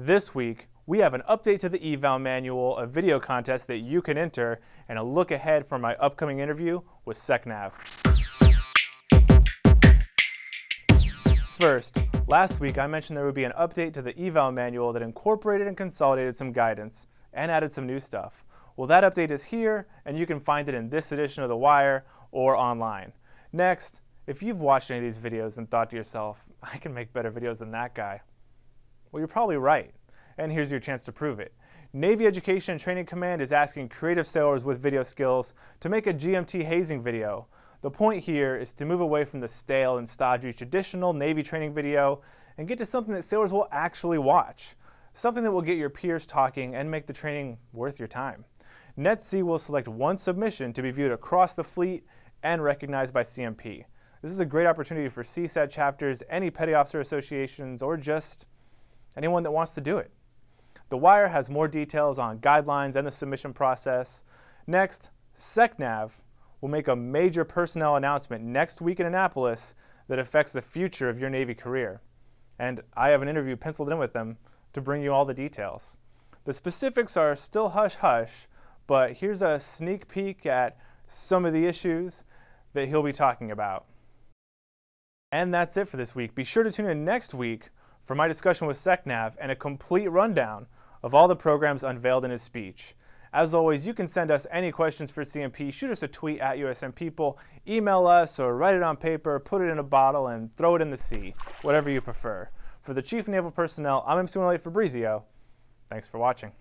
This week, we have an update to the eval manual, a video contest that you can enter, and a look ahead for my upcoming interview with SecNav. First, last week I mentioned there would be an update to the eval manual that incorporated and consolidated some guidance and added some new stuff. Well, that update is here, and you can find it in this edition of The Wire or online. Next, if you've watched any of these videos and thought to yourself, I can make better videos than that guy, well, you're probably right, and here's your chance to prove it. Navy Education and Training Command is asking creative sailors with video skills to make a GMT hazing video. The point here is to move away from the stale and stodgy traditional Navy training video and get to something that sailors will actually watch, something that will get your peers talking and make the training worth your time. NETC will select one submission to be viewed across the fleet and recognized by CMP. This is a great opportunity for CSET chapters, any petty officer associations, or just anyone that wants to do it. The Wire has more details on guidelines and the submission process. Next, SecNav will make a major personnel announcement next week in Annapolis that affects the future of your Navy career. And I have an interview penciled in with them to bring you all the details. The specifics are still hush-hush, but here's a sneak peek at some of the issues that he'll be talking about. And that's it for this week. Be sure to tune in next week for my discussion with SecNav and a complete rundown of all the programs unveiled in his speech. As always, you can send us any questions for CMP. Shoot us a tweet at USNPeople, email us, or write it on paper, put it in a bottle, and throw it in the sea, whatever you prefer. For the Chief of Naval Personnel, I'm MC1 Malay Fabrizio. Thanks for watching.